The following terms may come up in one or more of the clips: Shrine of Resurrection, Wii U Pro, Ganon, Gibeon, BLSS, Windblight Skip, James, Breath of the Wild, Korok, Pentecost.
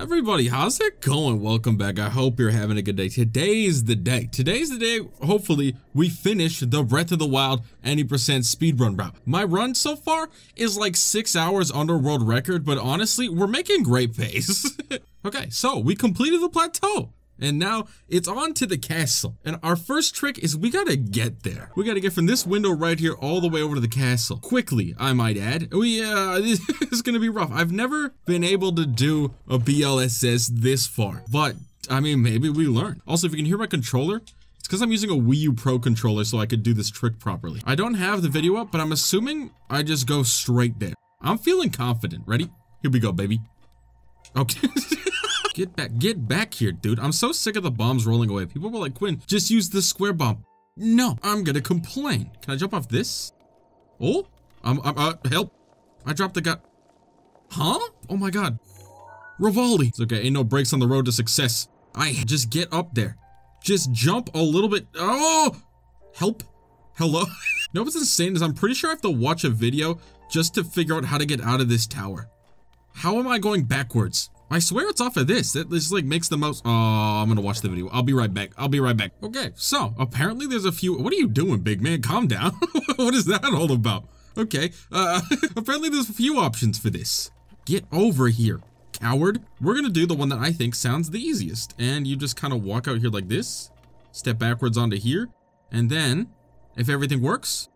Everybody, how's it going? Welcome back. I hope you're having a good day. Today's the day. Today's the day, hopefully, we finish the Breath of the Wild 80% speedrun route. My run so far is like 6 hours under world record, but honestly, we're making great pace. Okay, so we completed the plateau. And now it's on to the castle. And our first trick is we gotta get there. We gotta get from this window right here all the way over to the castle. Quickly, I might add. This is gonna be rough. I've never been able to do a BLSS this far. But, I mean, maybe we learn. Also, if you can hear my controller, it's because I'm using a Wii U Pro controller so I could do this trick properly. I don't have the video up, but I'm assuming I just go straight there. I'm feeling confident. Ready? Here we go, baby. Okay. Get back here, dude. I'm so sick of the bombs rolling away. People were like, Quinn, just use the square bomb. No, I'm gonna complain. Can I jump off this? Oh, help. I dropped the guy. Huh? Oh my God. Rivoli. It's okay, ain't no brakes on the road to success. Just get up there. Just jump a little bit. Oh, help. Hello. You know what's insane is I'm pretty sure I have to watch a video just to figure out how to get out of this tower. How am I going backwards? I swear it's off of this. That just like makes the most. Oh, I'm gonna watch the video. I'll be right back. I'll be right back. Okay, so apparently there's a few. What are you doing, big man? Calm down. What is that all about? Okay, apparently there's a few options for this. Get over here, coward. We're gonna do the one that I think sounds the easiest. And you just kind of walk out here like this, step backwards onto here, and then if everything works.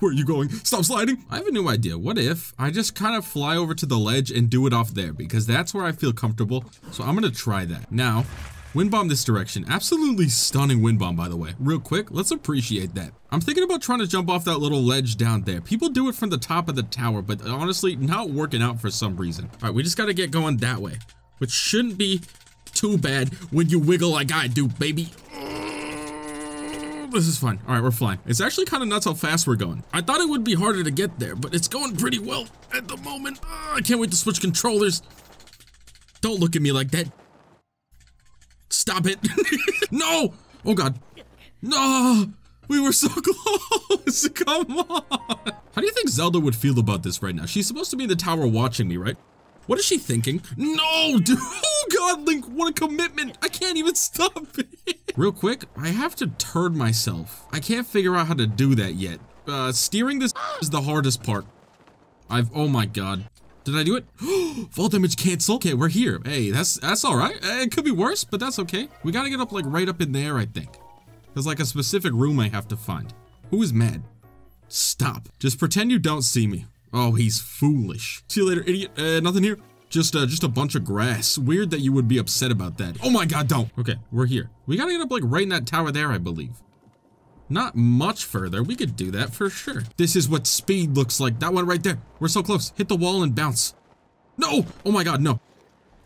Where are you going? Stop sliding. I have a new idea. What if I just kind of fly over to the ledge and do it off there, because that's where I feel comfortable. So I'm going to try that. Now, wind bomb this direction. Absolutely stunning wind bomb, by the way. Real quick, let's appreciate that. I'm thinking about trying to jump off that little ledge down there. People do it from the top of the tower, but honestly, not working out for some reason. All right, we just got to get going that way, which shouldn't be too bad when you wiggle like I do, baby. This is fun. All right, we're flying. It's actually kind of nuts how fast we're going. I thought it would be harder to get there, but it's going pretty well at the moment. I can't wait to switch controllers. Don't look at me like that. Stop it. No. Oh, God. No. We were so close. Come on. How do you think Zelda would feel about this right now? She's supposed to be in the tower watching me, right? What is she thinking? No, dude. Oh, God, Link, what a commitment. I can't even stop it. Real quick, I have to turn myself. I can't figure out how to do that yet. Steering this is the hardest part. Oh my God. Did I do it? Fall damage cancel. Okay, we're here. Hey, that's all right. It could be worse, but that's okay. We gotta get up like right up in there, I think. There's like a specific room I have to find. Who is mad? Stop. Just pretend you don't see me. Oh, he's foolish. See you later, idiot. Nothing here. Just a bunch of grass. Weird that you would be upset about that. Oh my God, don't. Okay, we're here. We gotta get up like right in that tower there, I believe. Not much further. We could do that for sure. This is what speed looks like. That one right there. We're so close. Hit the wall and bounce. No. Oh my God, no.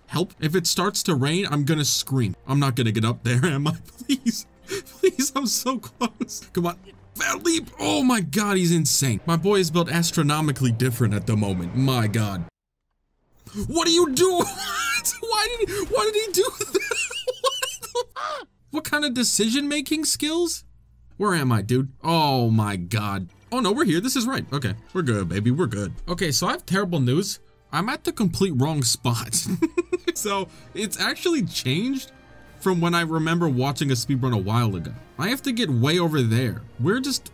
Help. If it starts to rain, I'm gonna scream. I'm not gonna get up there, am I? Please. Please, I'm so close. Come on. Bad leap. Oh my God, he's insane. My boy is built astronomically different at the moment. My God. What do you do? Why did he do that? What kind of decision-making skills? Where am I, dude? Oh my God. Oh no, we're here. This is right. Okay, we're good, baby. We're good. Okay, so I have terrible news. I'm at the complete wrong spot. So it's actually changed from when I remember watching a speedrun a while ago. I have to get way over there. We're just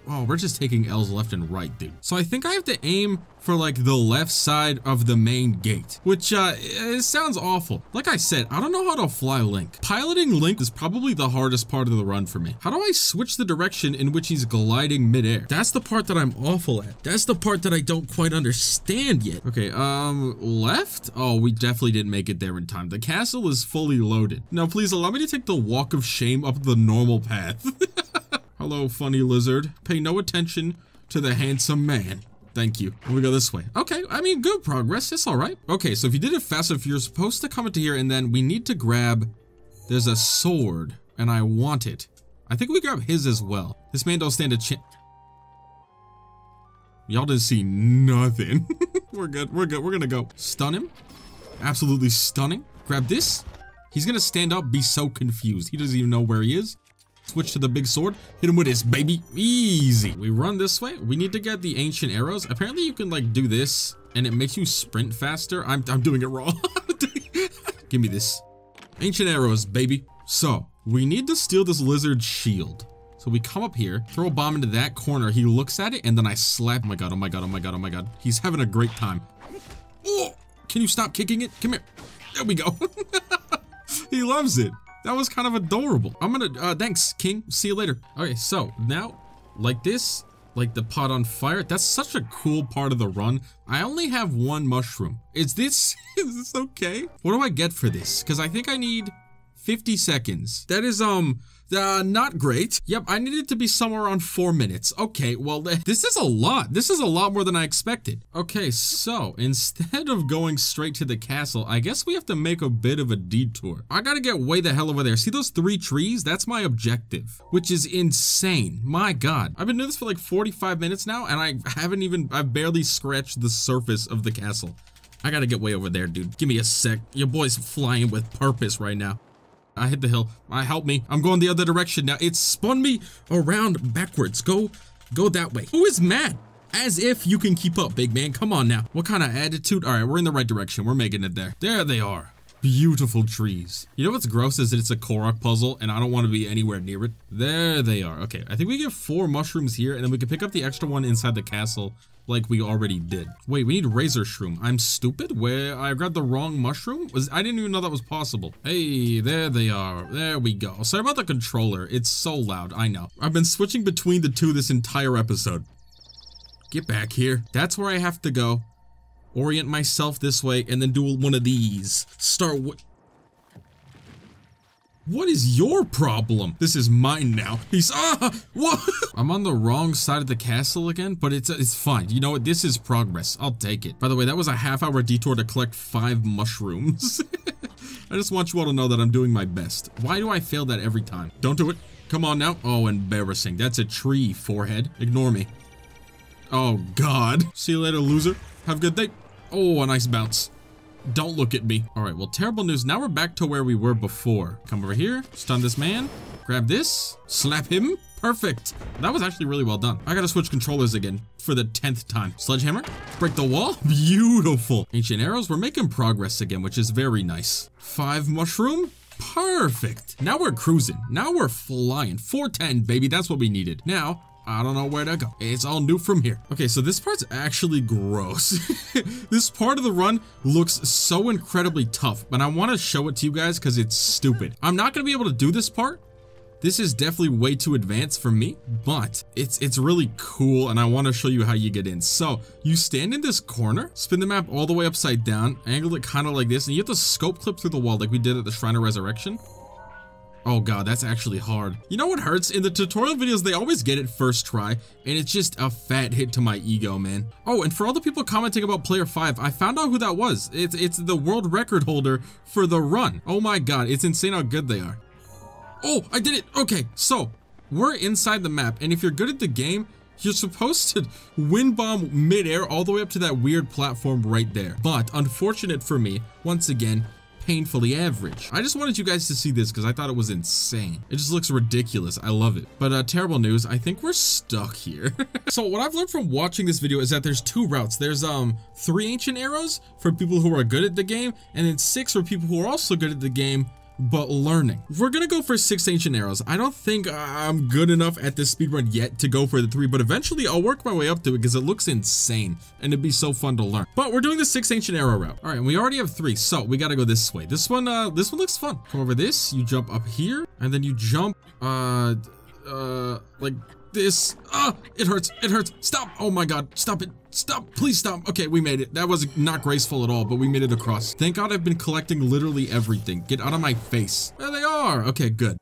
taking L's left and right, dude. So I think I have to aim for like the left side of the main gate, which it sounds awful. Like I said, I don't know how to fly Link. Piloting Link is probably the hardest part of the run for me. How do I switch the direction in which he's gliding midair? That's the part that I'm awful at. That's the part that I don't quite understand yet. Okay, left? Oh, we definitely didn't make it there in time. The castle is fully loaded. Now, please allow me to take the walk of shame up the normal path. Hello, funny lizard. Pay no attention to the handsome man. Thank you. We go this way. Okay, I mean, good progress. It's all right. Okay, so if you did it fast, if you're supposed to come into here, and then we need to grab... There's a sword, and I want it. I think we grab his as well. This man don't stand a chance. Y'all didn't see nothing. We're good. We're good. We're gonna go. Stun him. Absolutely stunning. Grab this. He's gonna stand up, be so confused. He doesn't even know where he is. Switch to the big sword. Hit him with his baby. Easy. We run this way. We need to get the ancient arrows. Apparently you can like do this and it makes you sprint faster. I'm doing it wrong. Give me this. Ancient arrows, baby. So we need to steal this lizard's shield. So we come up here, throw a bomb into that corner. He looks at it and then I slap. Oh my God, oh my God, oh my God, oh my God. He's having a great time. Oh, can you stop kicking it? Come here. There we go. He loves it. That was kind of adorable. I'm gonna, thanks, King. See you later. Okay, so now, like this, like the pot on fire. That's such a cool part of the run. I only have one mushroom. Is this okay? What do I get for this? Because I think I need 50 seconds. That is, not great. Yep, I needed to be somewhere around 4 minutes. Okay, well, this is a lot. This is a lot more than I expected. Okay, so instead of going straight to the castle, I guess we have to make a bit of a detour. I gotta get way the hell over there. See those 3 trees? That's my objective, which is insane. My God. I've been doing this for like 45 minutes now, and I've barely scratched the surface of the castle. I gotta get way over there, dude. Give me a sec. Your boy's flying with purpose right now. I hit the hill. Help me. I'm going the other direction now. It spun me around backwards. Go that way. Who is mad? As if you can keep up, big man. Come on now. What kind of attitude? All right, we're in the right direction. We're making it there. There they are. Beautiful trees. You know what's gross is that it's a Korok puzzle and I don't want to be anywhere near it. There they are. Okay, I think we get 4 mushrooms here and then we can pick up the extra one inside the castle like we already did. Wait, we need razor shroom. I'm stupid. Where I grabbed the wrong mushroom? I didn't even know that was possible. Hey, there they are. There we go. Sorry about the controller. It's so loud. I know. I've been switching between the two this entire episode. Get back here. That's where I have to go. Orient myself this way and then do one of these. What is your problem? This is mine now. What? I'm on the wrong side of the castle again, but it's fine. You know what? This is progress. I'll take it. By the way, that was a half-hour detour to collect 5 mushrooms. I just want you all to know that I'm doing my best. Why do I fail that every time? Don't do it. Come on now. Oh, embarrassing. That's a tree, forehead. Ignore me. Oh, God. See you later, loser. Have a good day. Oh, a nice bounce. Don't look at me. All right, well, terrible news. Now we're back to where we were before. Come over here, stun this man, grab this, slap him. Perfect. That was actually really well done. I gotta switch controllers again for the 10th time. Sledgehammer, break the wall. Beautiful. Ancient arrows, we're making progress again, which is very nice. 5 mushroom. Perfect. Now we're cruising. Now we're flying. 410, baby. That's what we needed. Now, I don't know where to go. It's all new from here. Okay, so this part's actually gross. This part of the run looks so incredibly tough, but I want to show it to you guys because it's stupid. I'm not going to be able to do this part. This is definitely way too advanced for me, but it's really cool, and I want to show you how you get in. So you stand in this corner, spin the map all the way upside down, angle it kind of like this, and you have to scope clip through the wall like we did at the Shrine of Resurrection. Oh God, that's actually hard. You know what hurts? In the tutorial videos, they always get it first try, and it's just a fat hit to my ego, man. Oh, and for all the people commenting about Player 5, I found out who that was. It's the world record holder for the run. Oh my God, it's insane how good they are. Oh, I did it. Okay, so we're inside the map, and if you're good at the game, you're supposed to wind bomb midair all the way up to that weird platform right there. But unfortunate for me, once again, painfully average. I just wanted you guys to see this because I thought it was insane. It just looks ridiculous. I love it. But terrible news. I think we're stuck here. So what I've learned from watching this video is that there's 2 routes. There's 3 ancient arrows for people who are good at the game, and then 6 for people who are also good at the game but learning. We're gonna go for 6 ancient arrows. I don't think I'm good enough at this speedrun yet to go for the 3, but eventually I'll work my way up to it because it looks insane and it'd be so fun to learn. But we're doing the 6 ancient arrow route. All right, and we already have 3, so we gotta go this way. This one looks fun. Come over this, you jump up here, and then you jump like this. It hurts. Stop. Oh my God, stop it. Stop, please stop. Okay, we made it. That was not graceful at all, but we made it across. Thank God I've been collecting literally everything. Get out of my face. There they are. Okay, good.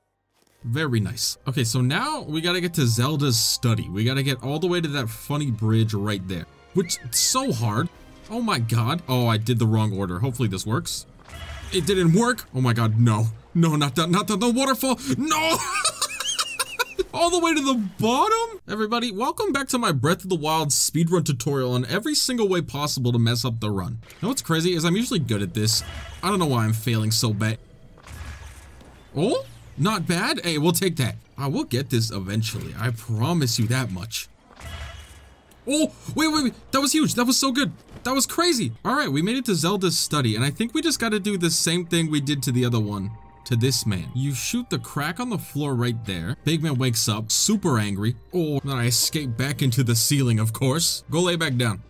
Very nice. Okay, so now we gotta get to Zelda's study. We gotta get all the way to that funny bridge right there, which is so hard. Oh my God. Oh, I did the wrong order. Hopefully this works. It didn't work. Oh my God, no. No, not the waterfall. No! All the way to the bottom? Everybody, welcome back to my Breath of the Wild speedrun tutorial on every single way possible to mess up the run. You know what's crazy is I'm usually good at this. I don't know why I'm failing so bad. Oh, Not bad. Hey, we'll take that. I will get this eventually. I promise you that much. Oh, wait, wait, wait. That was huge. That was so good. That was crazy. All right, we made it to Zelda's study, and I think we just got to do the same thing we did to the other one. To this man. You shoot the crack on the floor right there. Big man wakes up, super angry. Oh, then I escape back into the ceiling, of course. Go lay back down.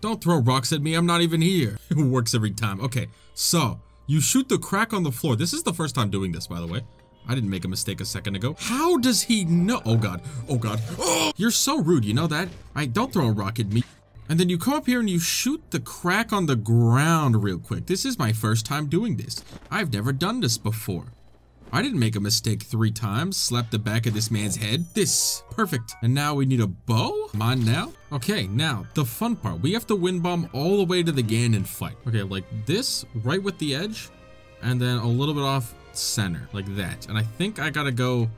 Don't throw rocks at me. I'm not even here. It works every time. Okay, so you shoot the crack on the floor. This is the first time doing this, by the way. I didn't make a mistake a second ago. How does he know? Oh, God. Oh, God. Oh! You're so rude. You know that? Don't throw a rock at me. And then you come up here and you shoot the crack on the ground real quick. This is my first time doing this. I've never done this before. I didn't make a mistake 3 times. Slap the back of this man's head. This. Perfect. And now we need a bow? Come on now. Okay, now, the fun part. We have to wind bomb all the way to the Ganon fight. Okay, like this, right with the edge. And then a little bit off center, like that. And I think I gotta go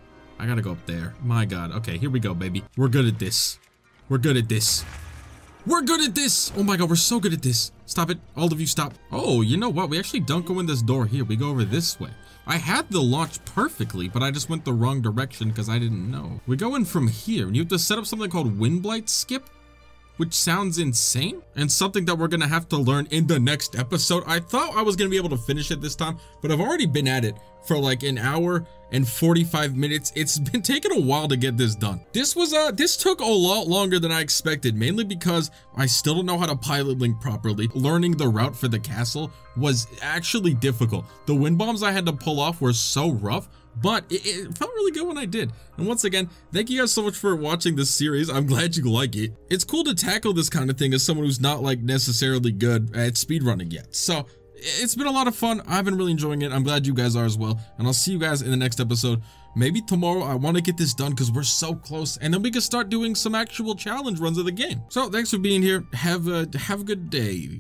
up there. My God. Okay, here we go, baby. We're good at this. We're good at this. We're good at this! Oh my God, we're so good at this. Stop it. All of you stop. Oh, you know what? We actually don't go in this door here. We go over this way. I had the launch perfectly, but I just went the wrong direction because I didn't know. We go in from here, and you have to set up something called Windblight Skip, which sounds insane, and something that we're going to have to learn in the next episode. I thought I was going to be able to finish it this time, but I've already been at it for like an hour and 45 minutes. It's been taking a while to get this done. This took a lot longer than I expected, mainly because I still don't know how to pilot Link properly. Learning the route for the castle was actually difficult. The wind bombs I had to pull off were so rough, but it felt really good when I did. And once again, thank you guys so much for watching this series. I'm glad you like it. It's cool to tackle this kind of thing as someone who's not like necessarily good at speedrunning yet. So it's been a lot of fun. I've been really enjoying it. I'm glad you guys are as well. And I'll see you guys in the next episode. Maybe tomorrow. I want to get this done because we're so close. And then we can start doing some actual challenge runs of the game. So thanks for being here. Have a good day.